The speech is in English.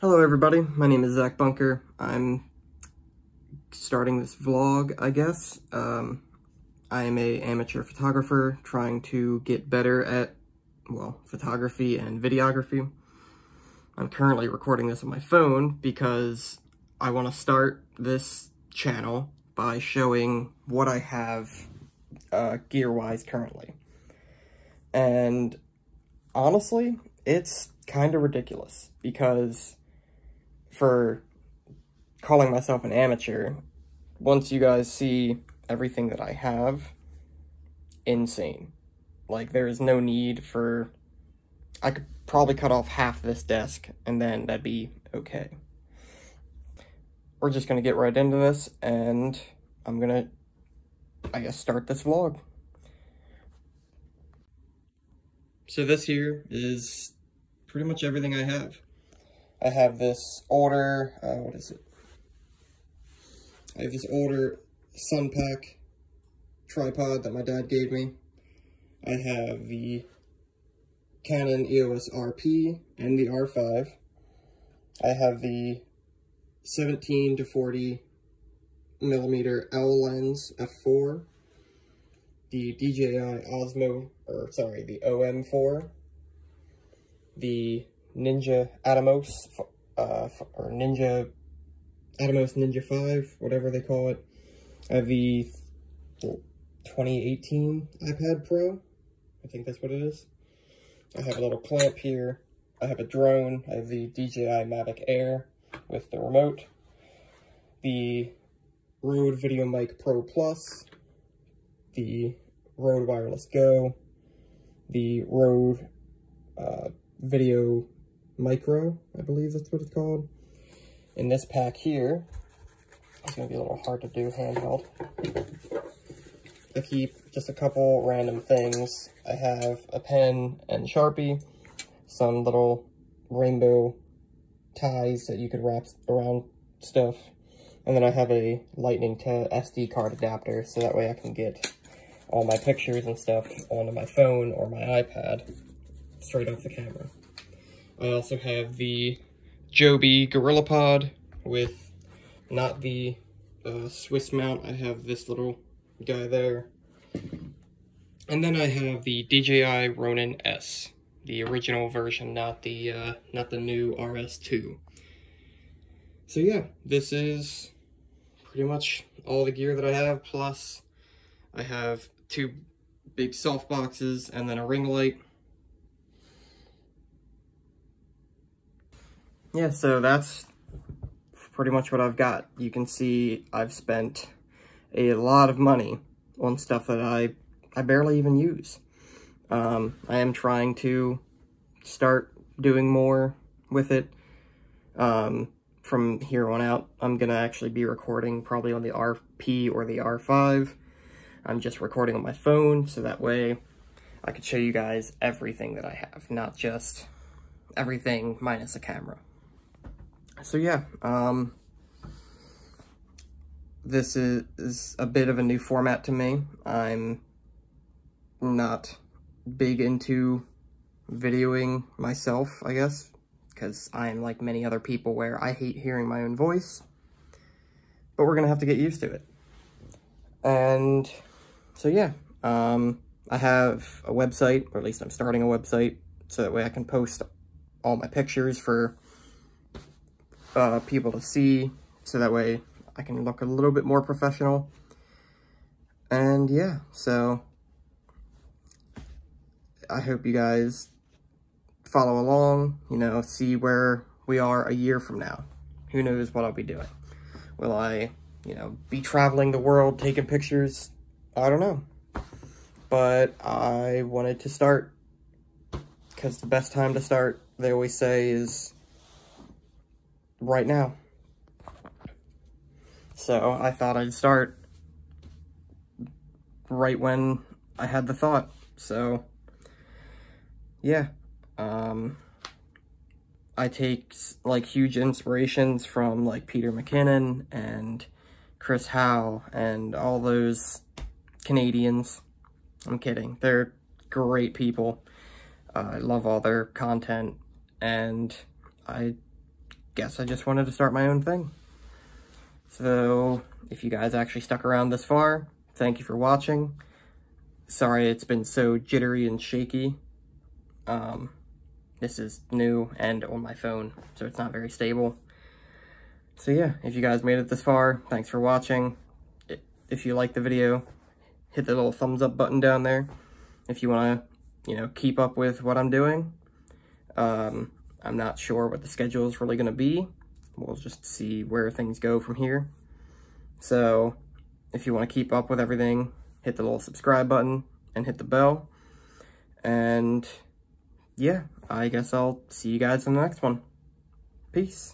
Hello everybody, my name is Zach Bunker. I'm starting this vlog, I guess. I am an amateur photographer trying to get better at, well, photography and videography. I'm currently recording this on my phone because I want to start this channel by showing what I have gear-wise currently. And honestly, it's kind of ridiculous because for calling myself an amateur, once you guys see everything that I have, insane. Like, there is no need for... I could probably cut off half this desk, and then that'd be okay. We're just gonna get right into this, and I'm gonna, I guess, start this vlog. So this here is pretty much everything I have. I have this older, I have this older Sunpack tripod that my dad gave me. I have the Canon EOS RP and the R5. I have the 17 to 40 millimeter L lens f4. The DJI Osmo, or sorry, the OM4. The Ninja Atomos, or Ninja Atomos Ninja 5, whatever they call it. I have the 2018 iPad Pro. I think that's what it is. I have a little clamp here. I have a drone. I have the DJI Mavic Air with the remote. The Rode VideoMic Pro Plus. The Rode Wireless Go. The Rode Video Micro, I believe that's what it's called. In this pack here, it's gonna be a little hard to do handheld. I keep just a couple random things. I have a pen and Sharpie, some little rainbow ties that you could wrap around stuff, and then I have a lightning to SD card adapter, so that way I can get all my pictures and stuff onto my phone or my iPad straight off the camera. I also have the Joby Gorillapod with not the Swiss mount. I have this little guy there. And then I have the DJI Ronin S, the original version, not the not the new RS2. So yeah, this is pretty much all the gear that I have, plus I have two big soft boxes and then a ring light. Yeah, so that's pretty much what I've got. You can see I've spent a lot of money on stuff that I barely even use. I am trying to start doing more with it. From here on out, I'm going to actually be recording probably on the RP or the R5. I'm just recording on my phone, so that way I could show you guys everything that I have, not just everything minus a camera. So yeah, this is a bit of a new format to me. I'm not big into videoing myself, I guess, because I'm like many other people where I hate hearing my own voice, but we're gonna have to get used to it. And so yeah, I have a website, or at least I'm starting a website, so that way I can post all my pictures for people to see, so that way I can look a little bit more professional. And yeah, so I hope you guys follow along, you know, see where we are a year from now. Who knows what I'll be doing? Will I, you know, be traveling the world taking pictures? I don't know, but I wanted to start, because the best time to start, they always say, is right now. So I thought I'd start right when I had the thought. So yeah, I take like huge inspirations from like Peter McKinnon and Chris Howe and all those Canadians. I'm kidding, they're great people. I love all their content, and I guess I just wanted to start my own thing. So if you guys actually stuck around this far, thank you for watching. Sorry it's been so jittery and shaky. This is new and on my phone, so it's not very stable. So yeah, if you guys made it this far, thanks for watching. If you like the video, hit the little thumbs up button down there. If you want to, keep up with what I'm doing. I'm not sure what the schedule is really going to be. We'll just see where things go from here. So if you want to keep up with everything, hit the little subscribe button and hit the bell. And yeah, I guess I'll see you guys in the next one. Peace.